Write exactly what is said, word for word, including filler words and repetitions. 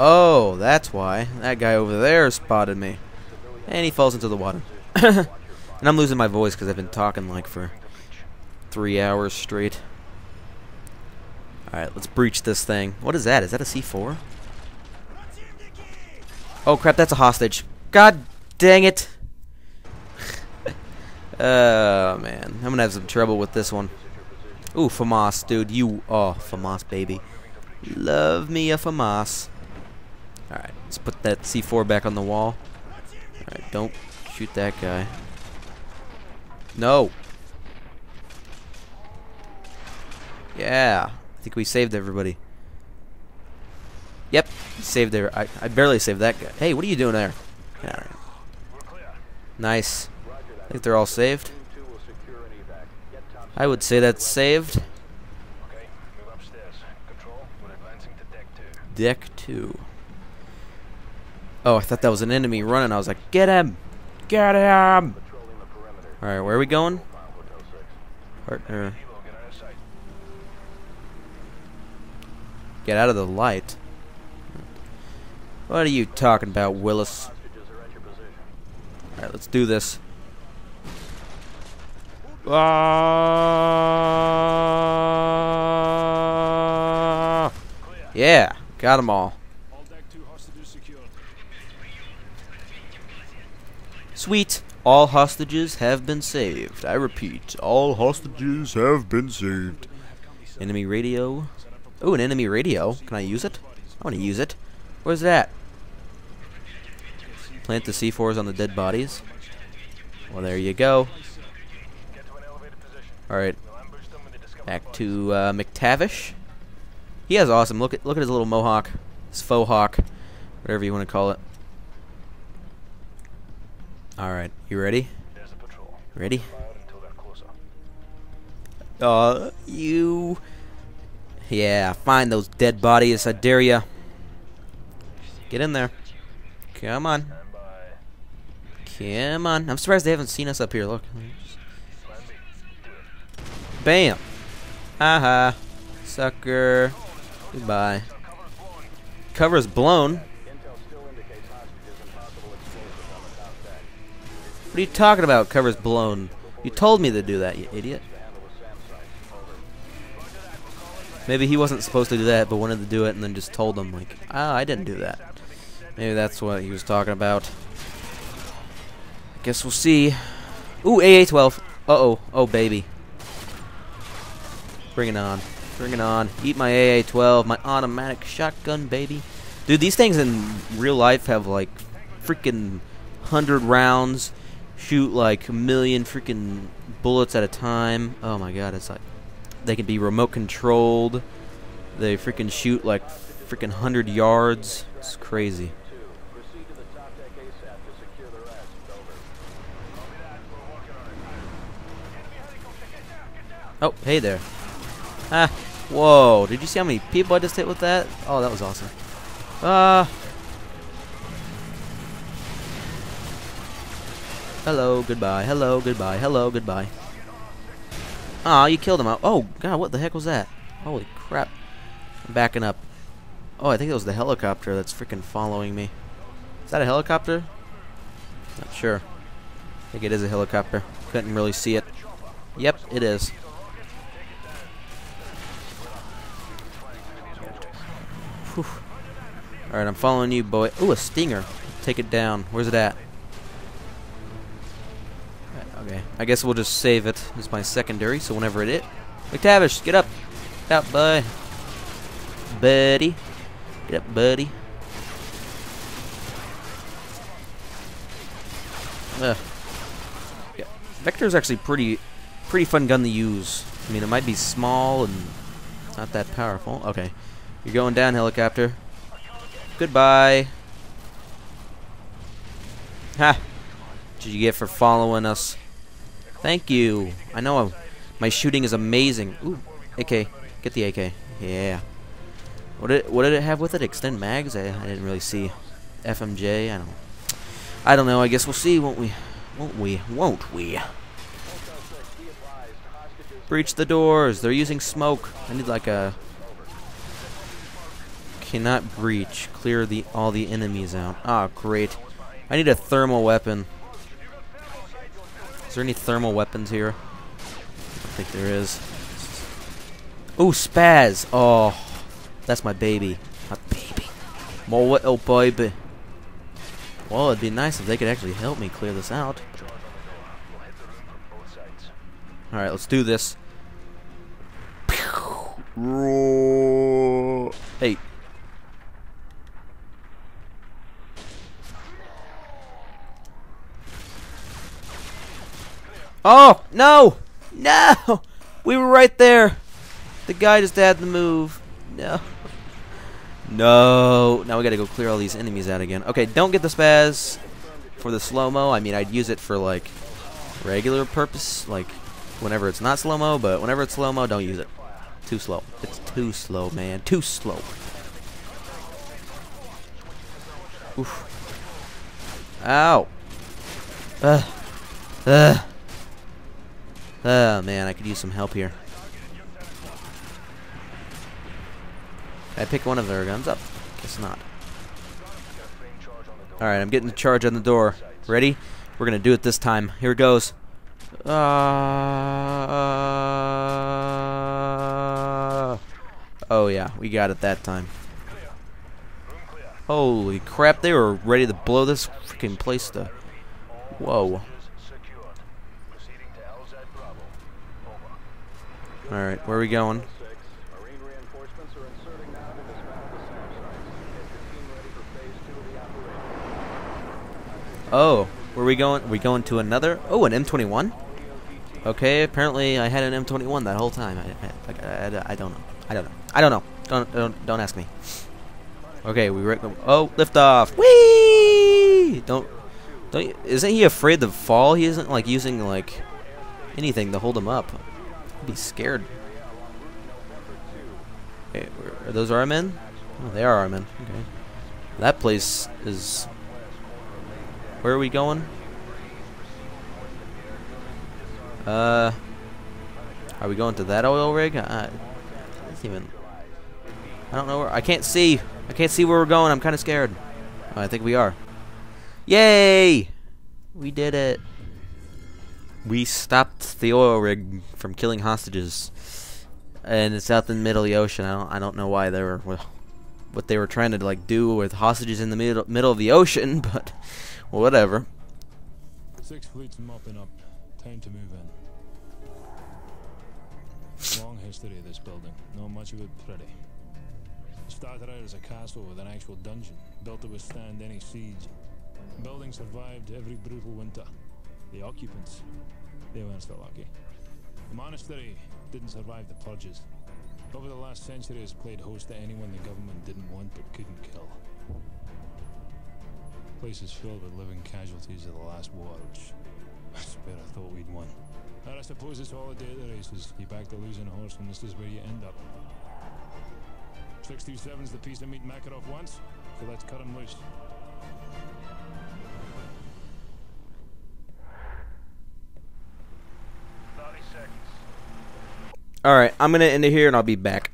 Oh, that's why. That guy over there spotted me. And he falls into the water. And I'm losing my voice because I've been talking like for three hours straight. Alright, let's breach this thing. What is that? Is that a C four? Oh crap, that's a hostage. God dang it. Oh man, I'm gonna have some trouble with this one. Ooh, FAMAS, dude. You, oh, FAMAS, baby. Love me a FAMAS. Alright, let's put that C four back on the wall. Alright, don't shoot that guy. No! Yeah! I think we saved everybody. Yep, saved every- I, I barely saved that guy. Hey, what are you doing there? Get out of here. Nice. I think they're all saved. I would say that's saved. Okay, move upstairs. Control, we're advancing to deck two. Deck two. Oh, I thought that was an enemy running. I was like, get him! Get him! Alright, where are we going? Partner. Get out of the light. What are you talking about, Willis? Alright, let's do this. Uh, yeah, got them all. Sweet. All hostages have been saved. I repeat, all hostages have been saved. Enemy radio. Oh, an enemy radio. Can I use it? I want to use it. Where's that? Plant the C fours on the dead bodies. Well, there you go. Alright, back to uh, MacTavish. He has awesome. Look at look at his little mohawk, his faux hawk, whatever you want to call it. Alright, you ready? Ready? Uh, you. Yeah, find those dead bodies, I dare ya. Get in there. Come on. Come on. I'm surprised they haven't seen us up here. Look. Bam! Haha. Sucker. Goodbye. Cover's blown. What are you talking about? Cover's blown. You told me to do that, you idiot. Maybe he wasn't supposed to do that, but wanted to do it and then just told them, like, ah, oh, I didn't do that. Maybe that's what he was talking about. I guess we'll see. Ooh, A A twelve. Uh-oh. Oh, baby. Bring it on. Bring it on. Eat my A A twelve, my automatic shotgun, baby. Dude, these things in real life have, like, freaking one hundred rounds. Shoot, like, a million freaking bullets at a time. Oh, my God. It's like they can be remote-controlled. They freaking shoot, like, freaking one hundred yards. It's crazy. Oh, hey there. Ah, whoa, did you see how many people I just hit with that? Oh, that was awesome. Uh, hello, goodbye, hello, goodbye, hello, goodbye. Aw, oh, you killed him. Oh, God, what the heck was that? Holy crap. I'm backing up. Oh, I think it was the helicopter that's freaking following me. Is that a helicopter? Not sure. I think it is a helicopter. Couldn't really see it. Yep, it is. Alright, I'm following you, boy. Ooh, a Stinger. Take it down. Where's it at? Right, okay. I guess we'll just save it as my secondary, so whenever it hit. MacTavish, get up! Get up, boy. Buddy. Get up, buddy. Ugh. Yeah. Vector's actually pretty pretty fun gun to use. I mean, it might be small and not that powerful. Okay. You're going down, helicopter. Goodbye. Ha! What did you get for following us? Thank you. I know I'm, my shooting is amazing. Ooh, A K. Get the A K. Yeah. What did it, what did it have with it? Extend mags? I, I didn't really see. F M J. I don't. I don't know. I guess we'll see, won't we? Won't we? Won't we? Breach the doors. They're using smoke. I need like a. Cannot breach. Clear the all the enemies out. Ah, great. I need a thermal weapon. Is there any thermal weapons here? I think there is. Ooh, spaz. Oh, that's my baby. My baby. Mullet, oh baby. Well, it'd be nice if they could actually help me clear this out. Alright, let's do this. Hey. Oh, no! No! We were right there! The guy just had the move. No. No. Now we gotta go clear all these enemies out again. Okay, don't get the spaz for the slow-mo. I mean, I'd use it for, like, regular purpose. Like, whenever it's not slow-mo, but whenever it's slow-mo, don't use it. Too slow. It's too slow, man. Too slow. Oof. Ow. Ugh. Ugh. Oh, man, I could use some help here. Did I pick one of their guns up? Guess not. Alright, I'm getting the charge on the door. Ready? We're gonna do it this time. Here it goes. Uh, oh, yeah, we got it that time. Holy crap, they were ready to blow this freaking place to... Whoa. Alright, where are we going? Oh, where are we going? Are we going to another? Oh, an M twenty-one? Okay, apparently I had an M twenty-one that whole time. I, I, I, I don't know. I don't know. I don't know. Don't, don't, don't ask me. Okay, we were... Oh, lift off! Whee! Don't... Don't... Isn't he afraid to fall? He isn't, like, using, like, anything to hold him up. Be scared. Hey, are those our men? Oh, they are our men. Okay. That place is. Where are we going? Uh, are we going to that oil rig? I, I don't even. I don't know where. I can't see. I can't see where we're going. I'm kind of scared. Oh, I think we are. Yay! We did it. We stopped the oil rig from killing hostages, and it's out in the middle of the ocean. I don't, I don't know why they were, well, what they were trying to like do with hostages in the middle middle of the ocean, but well, whatever. Six fleets mopping up. Time to move in. Long history of this building. Not much of it pretty. Started out as a castle with an actual dungeon built to withstand any siege. The building survived every brutal winter. The occupants, they weren't so lucky. The monastery didn't survive the purges. Over the last century, has played host to anyone the government didn't want but couldn't kill. The place is filled with living casualties of the last war, which I swear I thought we'd won. But I suppose it's all a day at the races. You back the losing horse, and this is where you end up. six two seven's the piece to meet Makarov once, so let's cut him loose. Alright, I'm gonna end it here and I'll be back.